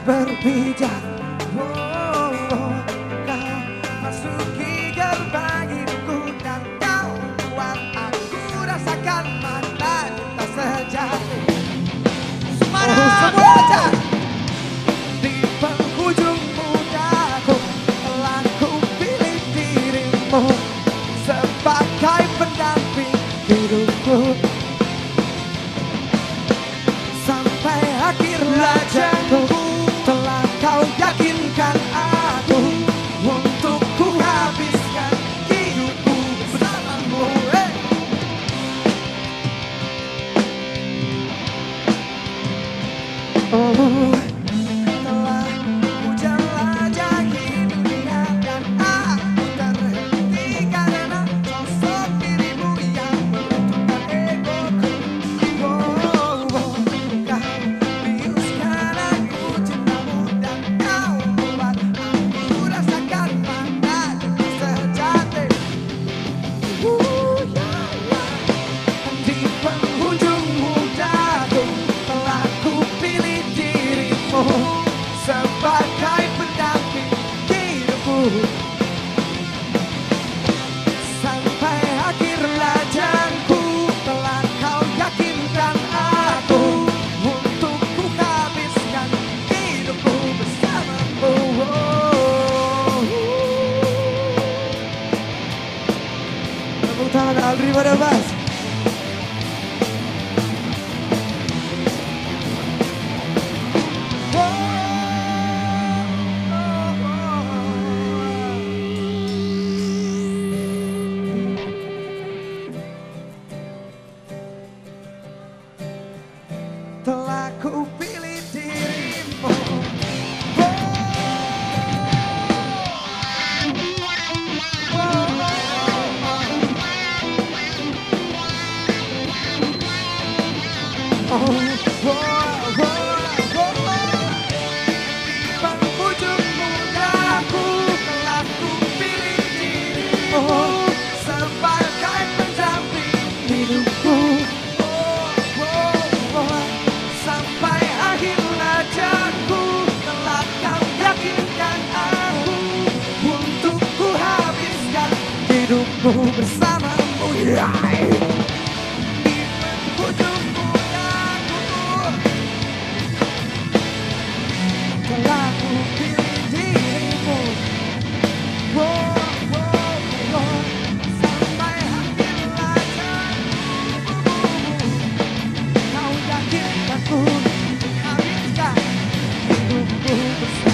Berpijak, kau masuki gerbang hidupku dan kau buat aku rasakan mana cinta sejati. Semarang Bocah, di penghujung mudaku telah ku pilih dirimu sebagai pendamping hidupku sampai akhir lajangku. Yakinkan aku untuk ku habiskan hidupku bersamamu. Telah ku jelajahi dunia dan aku terhenti karena sosok dirimu yang meruntuhkan egoku. Kau biuskan aku cintamu dan sebagai pendamping hidupku sampai akhir lajangku, telah kau yakinkan aku untuk ku habiskan hidupku bersamamu. Tepuk tangan Aldri pada bass. Telah ku pilih dirimu. Penghujung mudaku telah ku pilih dirimu sebagai pendamping hidupku. Hidupku bersamamu, di penghujung mudaku telah ku pilih dirimu, sampai akhir lajangku, kau yakin aku habiskan hidupku bersamamu.